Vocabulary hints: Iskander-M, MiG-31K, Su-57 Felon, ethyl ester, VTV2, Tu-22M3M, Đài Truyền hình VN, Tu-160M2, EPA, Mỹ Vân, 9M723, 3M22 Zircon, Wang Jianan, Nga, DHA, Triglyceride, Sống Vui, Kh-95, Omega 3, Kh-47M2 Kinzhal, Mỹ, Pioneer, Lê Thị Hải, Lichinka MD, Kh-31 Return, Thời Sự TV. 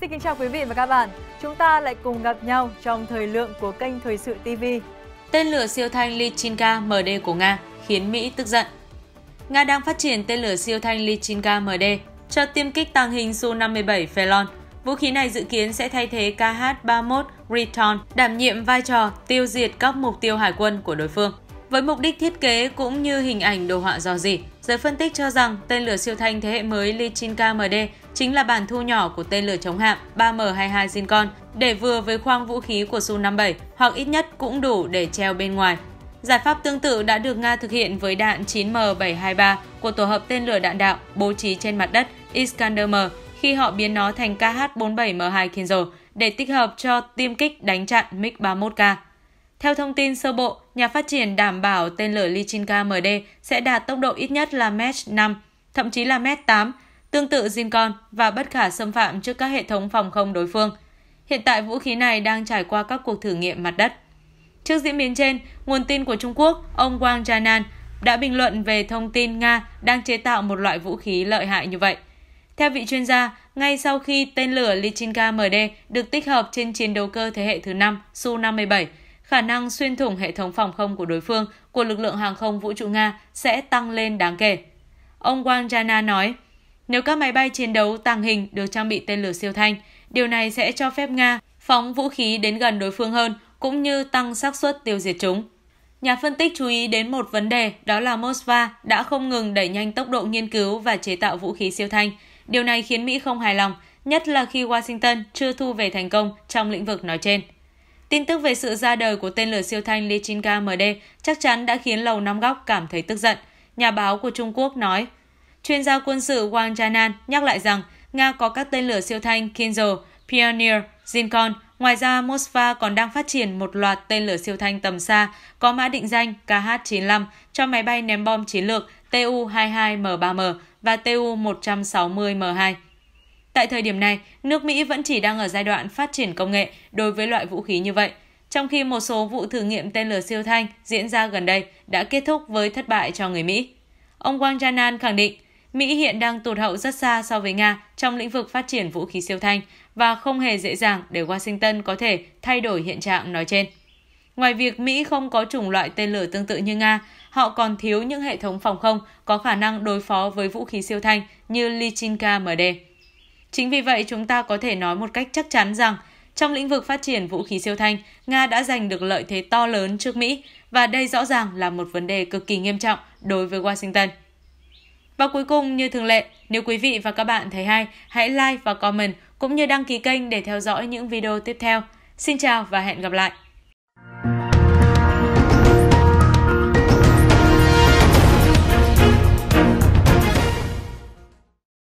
Xin kính chào quý vị và các bạn. Chúng ta lại cùng gặp nhau trong thời lượng của kênh Thời sự TV. Tên lửa siêu thanh Lichinka MD của Nga khiến Mỹ tức giận. Nga đang phát triển tên lửa siêu thanh Lichinka MD cho tiêm kích tàng hình Su-57 Felon. Vũ khí này dự kiến sẽ thay thế Kh-31 Return, đảm nhiệm vai trò tiêu diệt các mục tiêu hải quân của đối phương. Với mục đích thiết kế cũng như hình ảnh đồ họa rò rỉ, giới phân tích cho rằng tên lửa siêu thanh thế hệ mới Lichinka MD chính là bản thu nhỏ của tên lửa chống hạm 3M22 Zircon để vừa với khoang vũ khí của Su-57 hoặc ít nhất cũng đủ để treo bên ngoài. Giải pháp tương tự đã được Nga thực hiện với đạn 9M723 của tổ hợp tên lửa đạn đạo bố trí trên mặt đất Iskander-M khi họ biến nó thành Kh-47M2 Kinzhal để tích hợp cho tiêm kích đánh chặn MiG-31K. Theo thông tin sơ bộ, nhà phát triển đảm bảo tên lửa Lichinka MD sẽ đạt tốc độ ít nhất là Mach 5, thậm chí là Mach 8, tương tự Zircon và bất khả xâm phạm trước các hệ thống phòng không đối phương. Hiện tại vũ khí này đang trải qua các cuộc thử nghiệm mặt đất. Trước diễn biến trên, nguồn tin của Trung Quốc, ông Wang Jianan đã bình luận về thông tin Nga đang chế tạo một loại vũ khí lợi hại như vậy. Theo vị chuyên gia, ngay sau khi tên lửa Lichinka MD được tích hợp trên chiến đấu cơ thế hệ thứ 5 Su-57, khả năng xuyên thủng hệ thống phòng không của đối phương của lực lượng hàng không vũ trụ Nga sẽ tăng lên đáng kể. Ông Wang Jianan nói, nếu các máy bay chiến đấu tàng hình được trang bị tên lửa siêu thanh, điều này sẽ cho phép Nga phóng vũ khí đến gần đối phương hơn cũng như tăng xác suất tiêu diệt chúng. Nhà phân tích chú ý đến một vấn đề, đó là Moscow đã không ngừng đẩy nhanh tốc độ nghiên cứu và chế tạo vũ khí siêu thanh. Điều này khiến Mỹ không hài lòng, nhất là khi Washington chưa thu về thành công trong lĩnh vực nói trên. Tin tức về sự ra đời của tên lửa siêu thanh Lichinka MD chắc chắn đã khiến Lầu Năm Góc cảm thấy tức giận, nhà báo của Trung Quốc nói. Chuyên gia quân sự Wang Jianan nhắc lại rằng Nga có các tên lửa siêu thanh Kinzhal, Pioneer, Zircon. Ngoài ra, Moscow còn đang phát triển một loạt tên lửa siêu thanh tầm xa có mã định danh Kh-95 cho máy bay ném bom chiến lược Tu-22M3M và Tu-160M2. Tại thời điểm này, nước Mỹ vẫn chỉ đang ở giai đoạn phát triển công nghệ đối với loại vũ khí như vậy, trong khi một số vụ thử nghiệm tên lửa siêu thanh diễn ra gần đây đã kết thúc với thất bại cho người Mỹ. Ông Wang Jianan khẳng định, Mỹ hiện đang tụt hậu rất xa so với Nga trong lĩnh vực phát triển vũ khí siêu thanh và không hề dễ dàng để Washington có thể thay đổi hiện trạng nói trên. Ngoài việc Mỹ không có chủng loại tên lửa tương tự như Nga, họ còn thiếu những hệ thống phòng không có khả năng đối phó với vũ khí siêu thanh như Lichinka MD. Chính vì vậy, chúng ta có thể nói một cách chắc chắn rằng trong lĩnh vực phát triển vũ khí siêu thanh, Nga đã giành được lợi thế to lớn trước Mỹ và đây rõ ràng là một vấn đề cực kỳ nghiêm trọng đối với Washington. Và cuối cùng, như thường lệ, nếu quý vị và các bạn thấy hay, hãy like và comment cũng như đăng ký kênh để theo dõi những video tiếp theo. Xin chào và hẹn gặp lại!